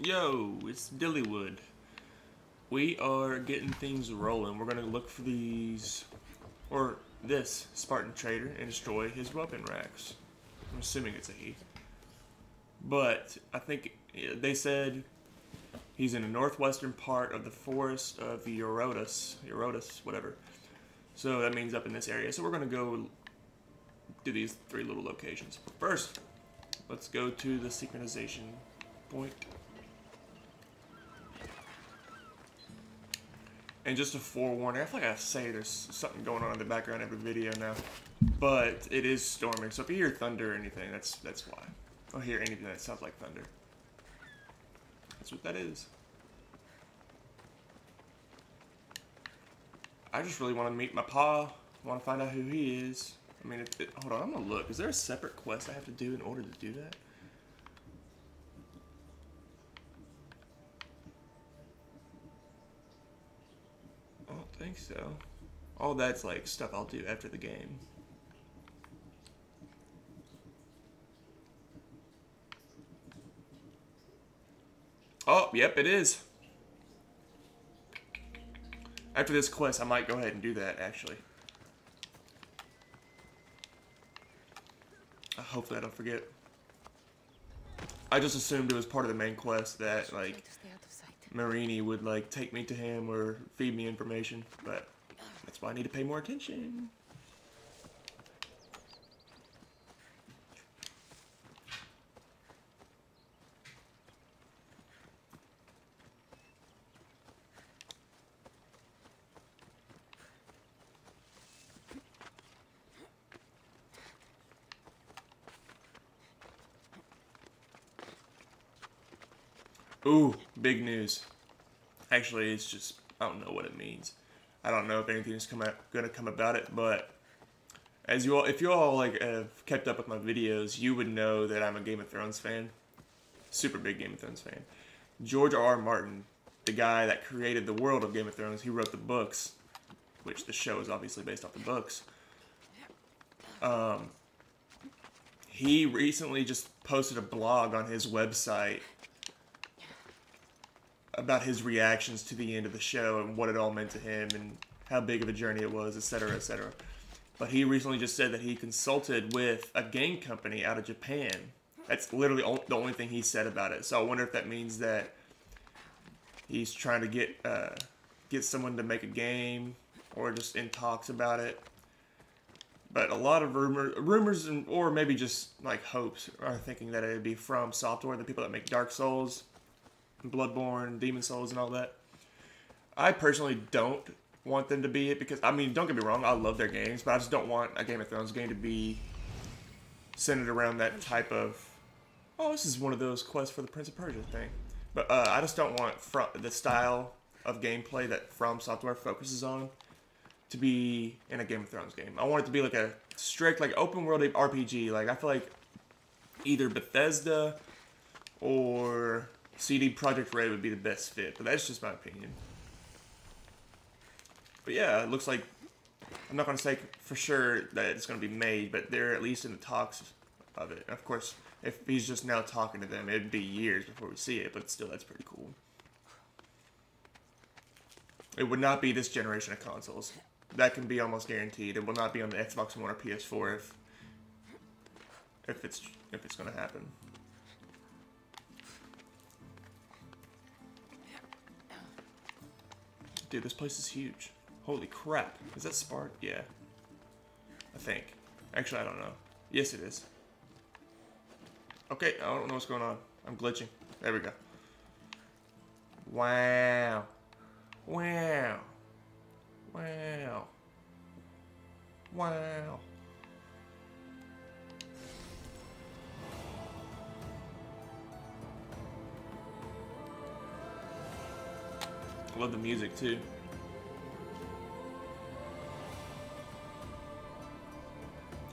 Yo, it's Dillywood. We are getting things rolling. We're gonna look for these, or this Spartan trader and destroy his weapon racks. I'm assuming it's a he. But I think they said he's in the northwestern part of the forest of the Eurotus, whatever. So that means up in this area. So we're gonna go do these three little locations. But first, let's go to the synchronization point. And just a forewarning, I feel like I say there's something going on in the background every video now, but it is storming. So if you hear thunder or anything, that's why. I'll hear anything that sounds like thunder. That's what that is. I just really want to meet my pa. I want to find out who he is. I mean, hold on, I'm gonna look. Is there a separate quest I have to do in order to do that? I think so. All that's like stuff I'll do after the game. Oh, yep, it is. After this quest, I might go ahead and do that, actually. Hopefully I don't forget. I just assumed it was part of the main quest that, like, Marini would, like, take me to him or feed me information, but that's why I need to pay more attention. Ooh, big news. Actually, it's just, I don't know what it means. I don't know if anything is gonna come about it, but as you all, if you all like have kept up with my videos, you would know that I'm a Game of Thrones fan. Super big Game of Thrones fan. George R. R. Martin, the guy that created the world of Game of Thrones, he wrote the books, which the show is obviously based off the books. He recently just posted a blog on his website about his reactions to the end of the show and what it all meant to him and how big of a journey it was, etc., etc. But he recently just said that he consulted with a game company out of Japan. That's literally the only thing he said about it. So I wonder if that means that he's trying to get someone to make a game or just in talks about it. But a lot of rumors and, or maybe just like hopes are thinking that it would be From Software, the people that make Dark Souls, Bloodborne, Demon's Souls, and all that. I personally don't want them to be it because, I mean, don't get me wrong, I love their games, but I just don't want a Game of Thrones game to be centered around that type of, oh, this is one of those quests for the Prince of Persia thing. But I just don't want the style of gameplay that From Software focuses on to be in a Game of Thrones game. I want it to be like a strict, like, open world RPG. Like, I feel like either Bethesda or CD Projekt Red would be the best fit, but that's just my opinion. But yeah, it looks like, I'm not going to say for sure that it's going to be made, but they're at least in the talks of it. And of course, if he's just now talking to them, it'd be years before we see it, but still, that's pretty cool. It would not be this generation of consoles. That can be almost guaranteed. It will not be on the Xbox One or PS4 if it's going to happen. Dude, this place is huge. Holy crap. Is that Sparta? Yeah. I think. Actually, I don't know. Yes, it is. Okay, I don't know what's going on. I'm glitching. There we go. Wow. Wow. Wow. Wow. I love the music too.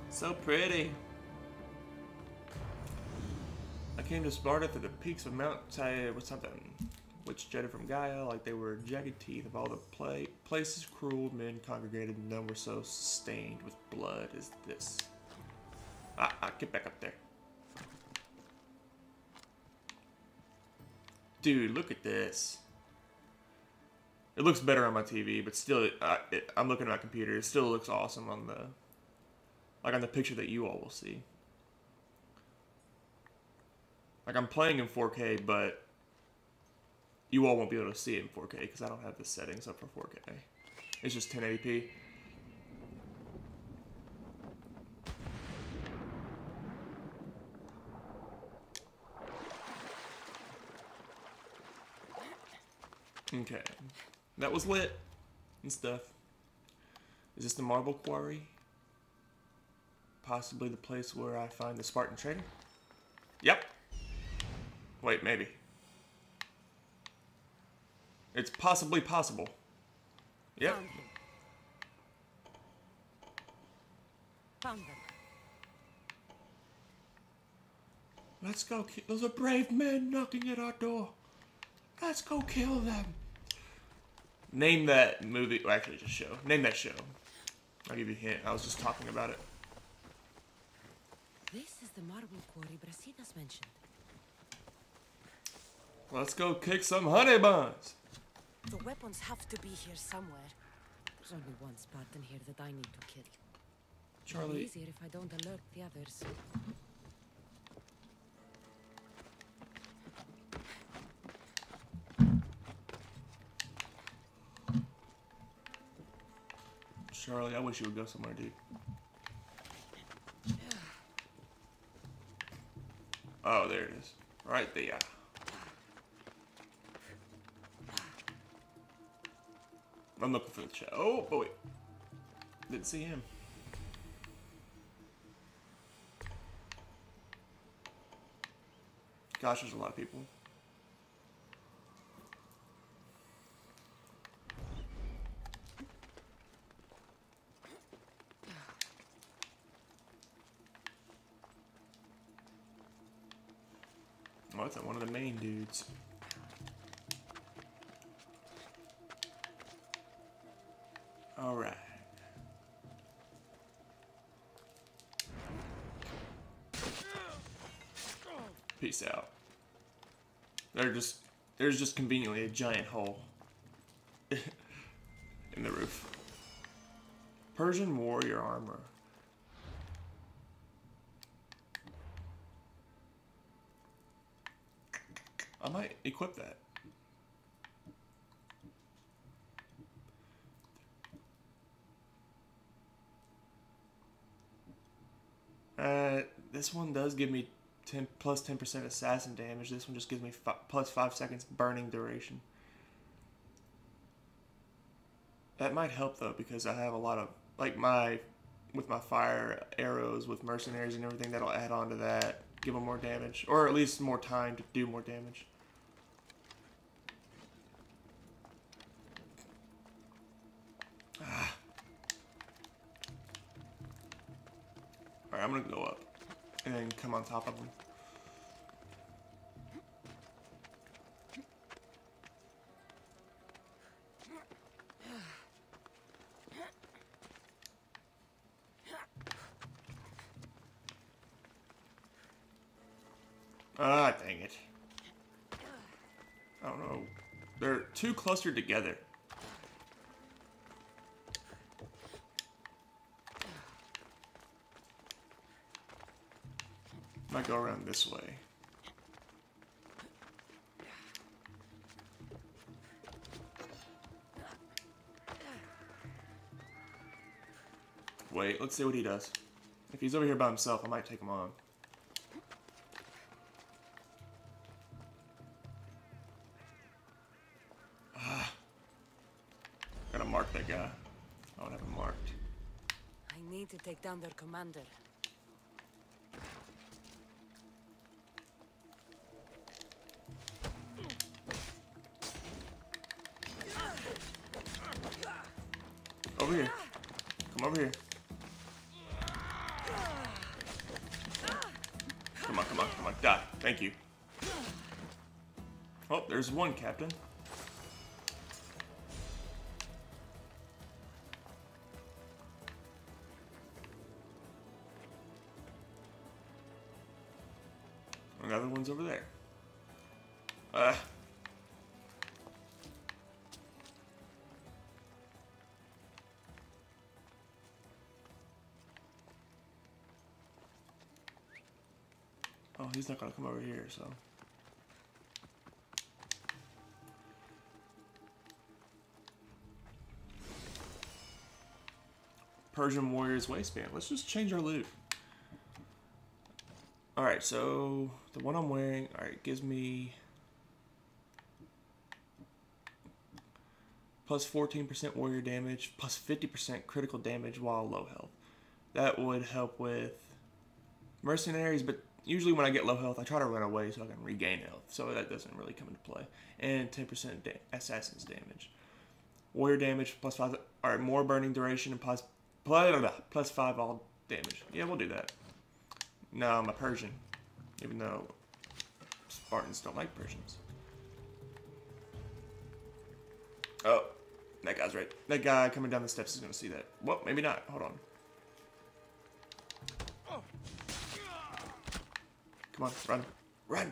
So pretty. I came to Sparta through the peaks of Mount Ty with something which jetted from Gaia like they were jagged teeth of all the places cruel men congregated, and none were so stained with blood as this. Ah, get back up there. dude, look at this. It looks better on my TV, but still, I'm looking at my computer. It still looks awesome on the, like on the picture that you all will see. Like I'm playing in 4K, but you all won't be able to see it in 4K because I don't have the settings up for 4K. It's just 1080p. Okay, that was lit and stuff. Is this the marble quarry? Possibly the place where I find the Spartan trader? Yep. Wait, maybe. It's possibly possible. Yep. Found them. Let's go kill those are brave men knocking at our door. Let's go kill them. Name that movie. Well, actually, just show. Name that show. I'll give you a hint. I was just talking about it. This is the marble quarry Brasidas mentioned. Let's go kick some honey buns. The weapons have to be here somewhere. There's only one Spartan here that I need to kill. Charlie. It'll be easier if I don't alert the others. Charlie, I wish you would go somewhere, dude. Oh, there it is. Right there. I'm looking for the chat. Oh, oh wait. Didn't see him. Gosh, there's a lot of people. Oh, that's one of the main dudes. All right. Peace out. There's just conveniently a giant hole in the roof. Persian warrior armor. I might equip that. This one does give me plus 10% assassin damage. This one just gives me plus 5 seconds burning duration. That might help though because I have a lot of like with my fire arrows with mercenaries and everything. That'll add on to that, give them more damage or at least more time to do more damage. I'm gonna go up and then come on top of them. Ah, dang it. I don't know. They're too clustered together. Might go around this way. Wait, let's see what he does. If he's over here by himself, I might take him on. Gotta mark that guy. I don't have him marked. I need to take down their commander. Over here. Come over here. Come on, come on, come on. Die. Thank you. Oh, there's one, Captain. Another one's over there. Oh, he's not going to come over here, so. Persian warrior's waistband. Let's just change our loot. Alright, so the one I'm wearing, alright, gives me plus 14% warrior damage, plus 50% critical damage while low health. That would help with mercenaries, but usually when I get low health, I try to run away so I can regain health, so that doesn't really come into play. And 10% assassin's damage. Warrior damage, plus 5, alright, more burning duration, and plus 5 all damage. Yeah, we'll do that. No, I'm a Persian, even though Spartans don't like Persians. Oh, that guy's right. That guy coming down the steps is going to see that. Well, maybe not. Hold on. Come on, run. Run. Run!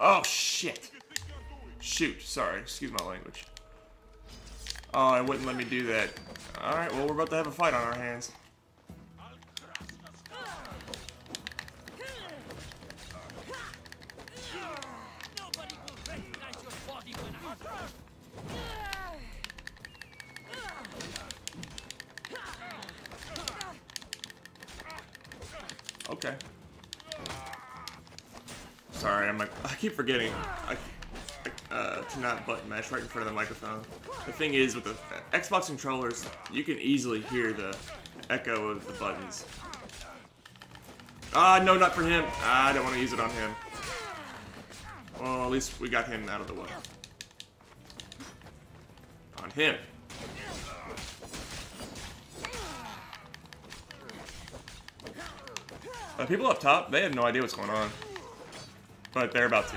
Oh, shit. Shoot. Sorry. Excuse my language. Oh, it wouldn't let me do that. Alright, well, we're about to have a fight on our hands. Okay. Sorry, I'm like, I keep forgetting. To not button mash right in front of the microphone. The thing is, with the Xbox controllers, you can easily hear the echo of the buttons. Ah, no, not for him. I don't want to use it on him. Well, at least we got him out of the way. On him. People up top, they have no idea what's going on. But they're about to.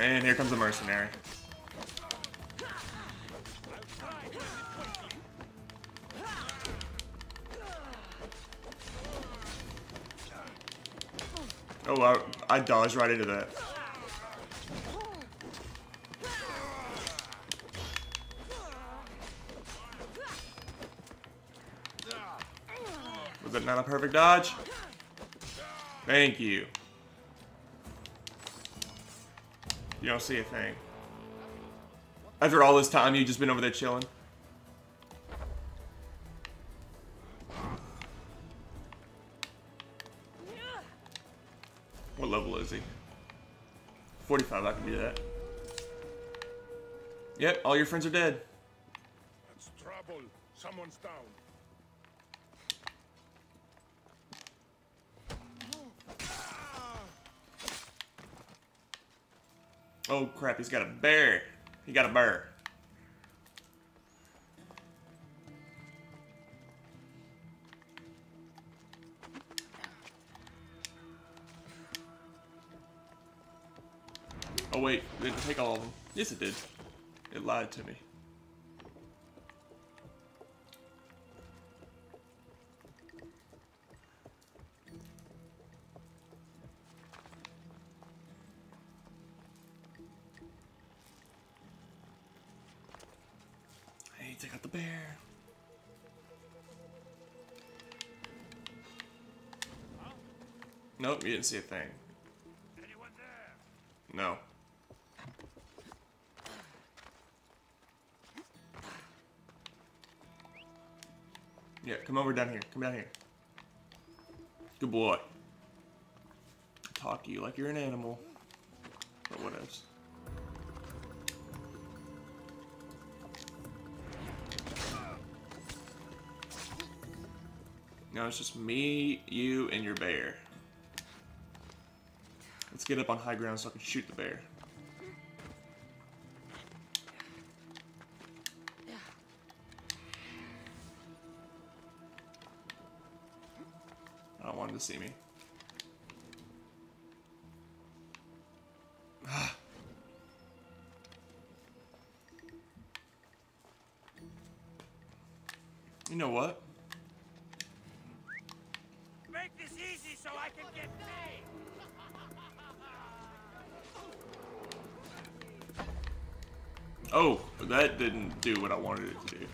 And here comes the mercenary. Oh, I dodged right into that. Was that not a perfect dodge? Thank you. You don't see a thing. After all this time, you've just been over there chilling. What level is he? 45, I can do that. Yep, all your friends are dead. That's trouble. Someone's down. Oh crap, he's got a bear. He got a bear. Oh wait, it didn't take all of them. Yes it did. It lied to me. Take out the bear. Nope, you didn't see a thing. Anyone there? No. Yeah, come over down here. Come down here. Good boy. Talk to you like you're an animal. But what else? No, it's just me, you, and your bear. Let's get up on high ground so I can shoot the bear. I don't want him to see me. You know what? Make this easy so I can get paid. Oh, that didn't do what I wanted it to do.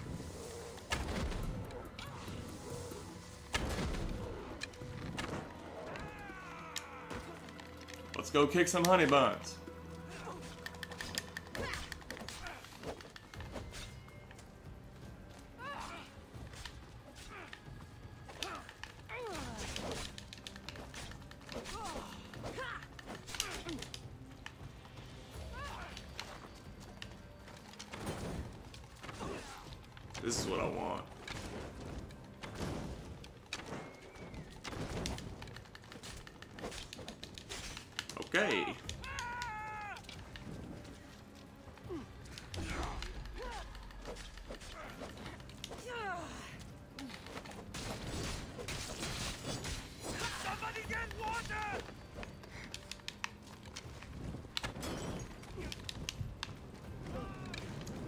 Let's go kick some honey buns. This is what I want. Okay. Somebody get water!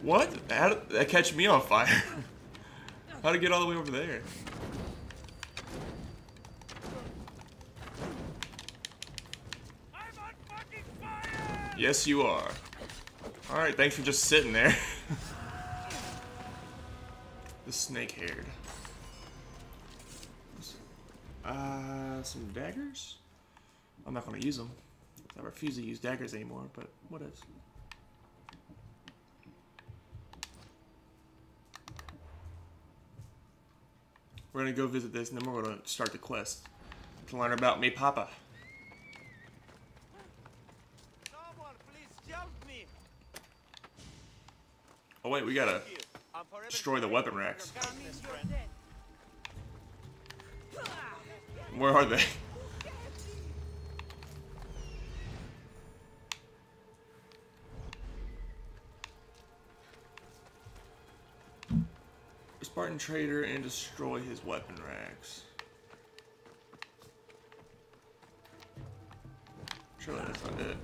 What? How did that catch me on fire? How to get all the way over there? I'm on fucking fire! Yes, you are. All right, thanks for just sitting there. The snake-haired. Some daggers. I'm not gonna use them. I refuse to use daggers anymore. But what is? We're gonna go visit this, and then we're gonna start the quest to learn about me, Papa. Someone, please help me. Oh wait, we gotta destroy the weapon racks. Where are they? Spartan trader and destroy his weapon racks. Surely that's not it.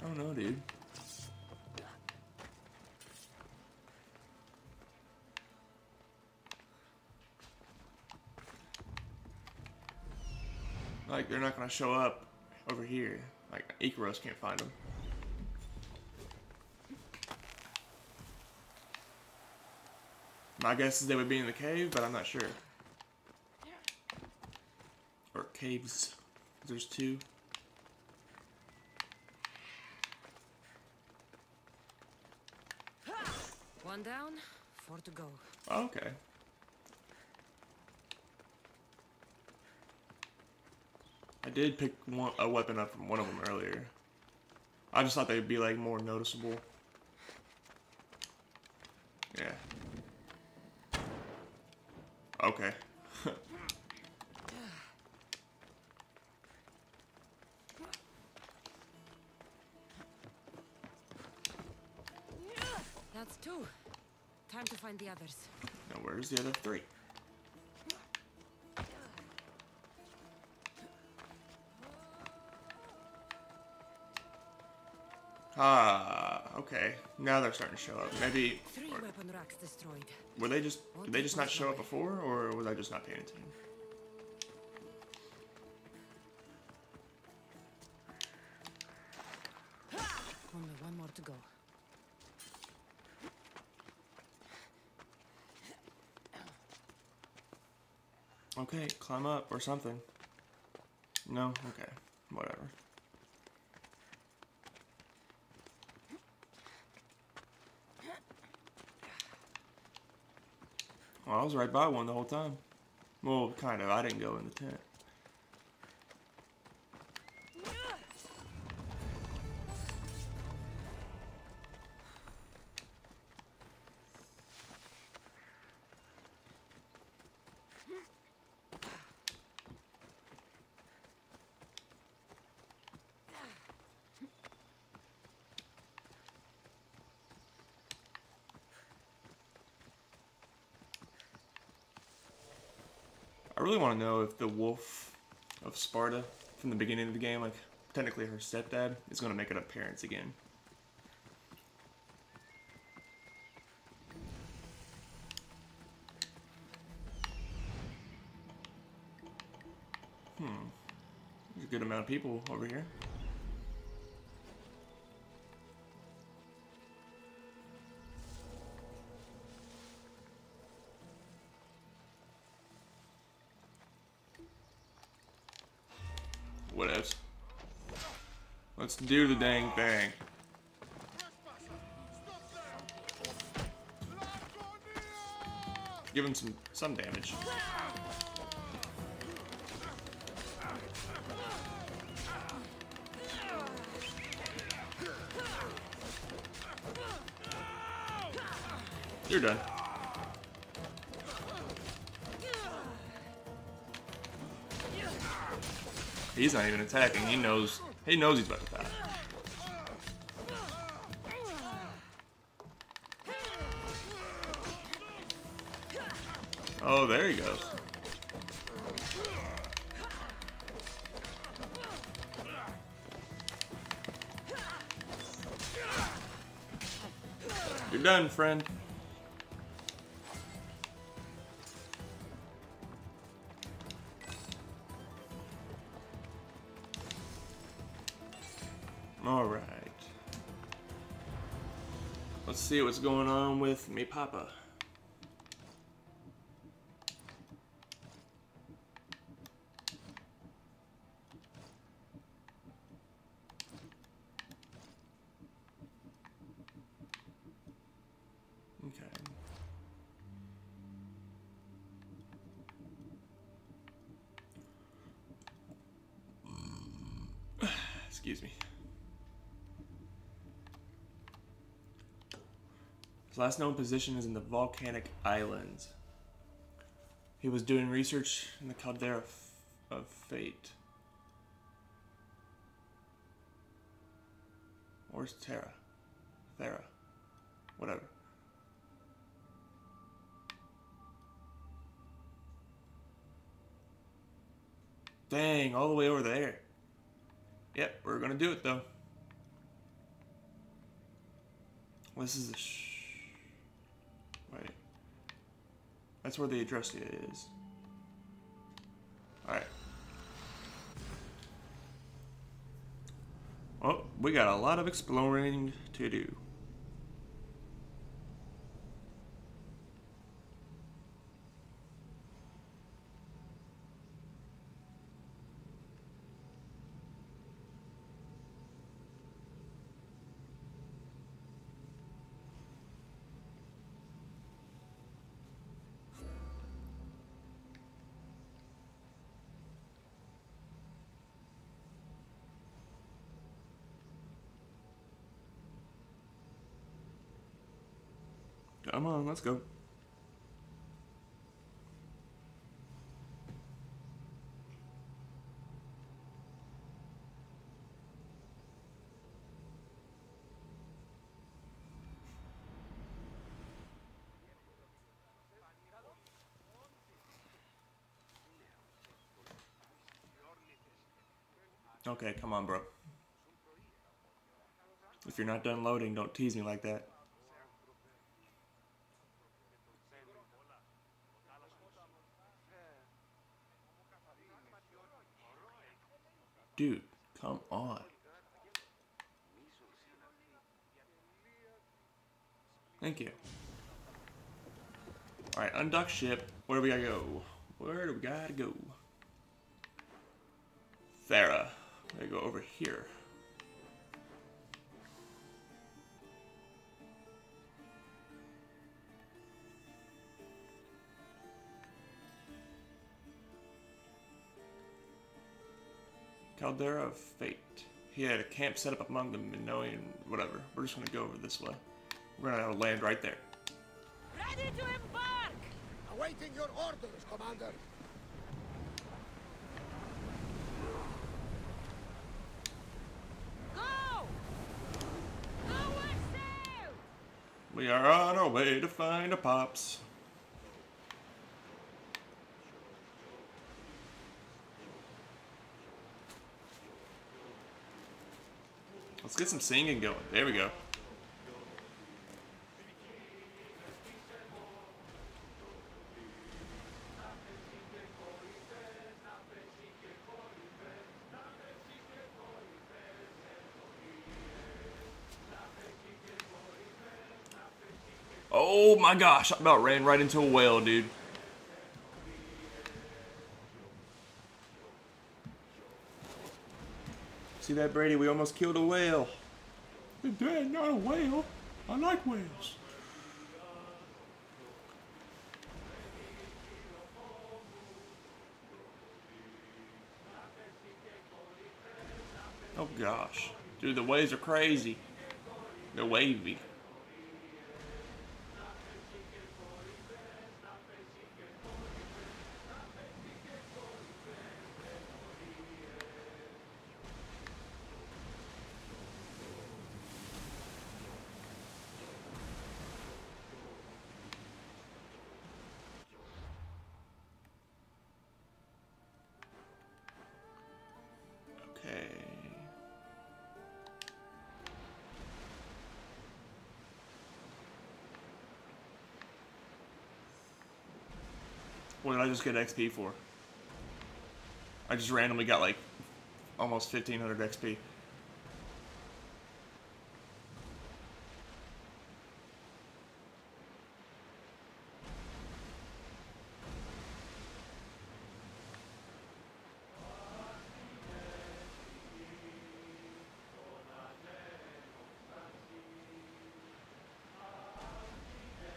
I don't know, dude. Like, they're not gonna show up over here. Like, Icarus can't find them. My guess is they would be in the cave, but I'm not sure. Or caves. There's two. One down, four to go. Oh, okay. I did pick a weapon up from one of them earlier. I just thought they'd be like more noticeable. Yeah. Okay. That's two. Time to find the others. Now, where's the other three? Ah, okay. Now they're starting to show up. Maybe. Three weapon racks destroyed. Were they just? Did they just not show up before, or was I just not paying attention? Only one more to go. Okay, climb up or something. No. Okay. Whatever. Well, I was right by one the whole time. Well, kind of. I didn't go in the tent. I really want to know if the wolf of Sparta from the beginning of the game, like technically her stepdad, is going to make an appearance again. good amount of people over here. Whatevs. Let's do the dang thing. Give him some damage. You're done. He's not even attacking. He knows he's about to die. Oh, there he goes. You're done, friend. Alright. Let's see what's going on with me papa. Excuse me. His last known position is in the volcanic islands. He was doing research in the caldera of fate. Where's Thera? Thera. Whatever. Dang, all the way over there. Yep, we're gonna do it though. This is a wait. That's where the address is. Alright. Oh, we got a lot of exploring to do. Come on, let's go. Okay, come on, bro. If you're not done loading, don't tease me like that. Dude, come on. Thank you. Alright, undock ship. Where do we gotta go? Where do we gotta go? Thera. We gotta go over here. Caldera of Fate. He had a camp set up among the Minoan, whatever. We're just gonna go over this way. We're gonna land right there. Ready to embark! Awaiting your orders, Commander. Go! Go and sail! We are on our way to find a Pops. Let's get some singing going. There we go. Oh my gosh, I about ran right into a whale, dude. See that, Brady? We almost killed a whale. You're dead, not a whale. I like whales. Oh gosh. Dude, the waves are crazy. They're wavy. What did I just get XP for? I just randomly got like almost 1,500 XP.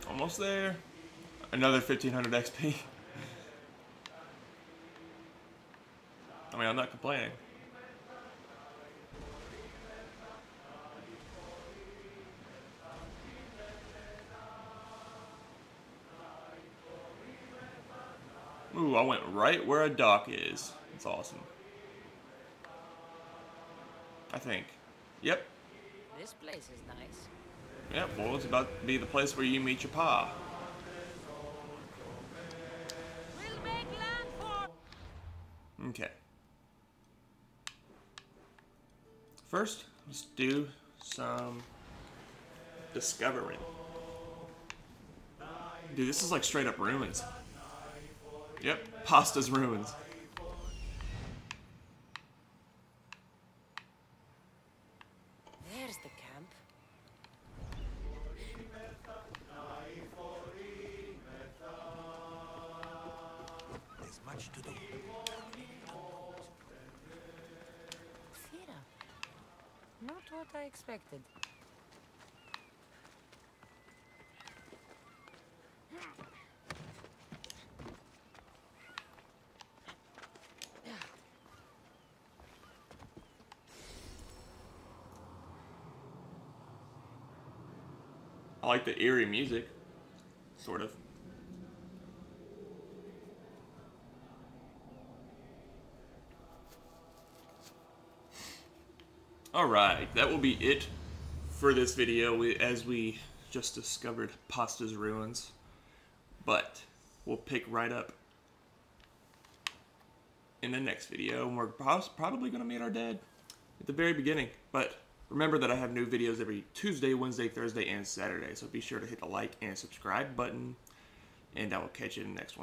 Almost there. Another 1,500 XP. I mean, I'm not complaining. Ooh, I went right where a dock is. That's awesome. I think. Yep. This place is nice. Yep, well, it's about to be the place where you meet your pa. We'll make land for. Okay. First, let's do some discovering. Dude, this is like straight up ruins. Yep, Pasta's ruins. There's the camp. There's much to do. Not what I expected. I like the eerie music, sort of. Alright, that will be it for this video as we just discovered Pasta's ruins, but we'll pick right up in the next video, and we're probably going to meet our dad at the very beginning, but remember that I have new videos every Tuesday, Wednesday, Thursday, and Saturday, so be sure to hit the like and subscribe button, and I will catch you in the next one.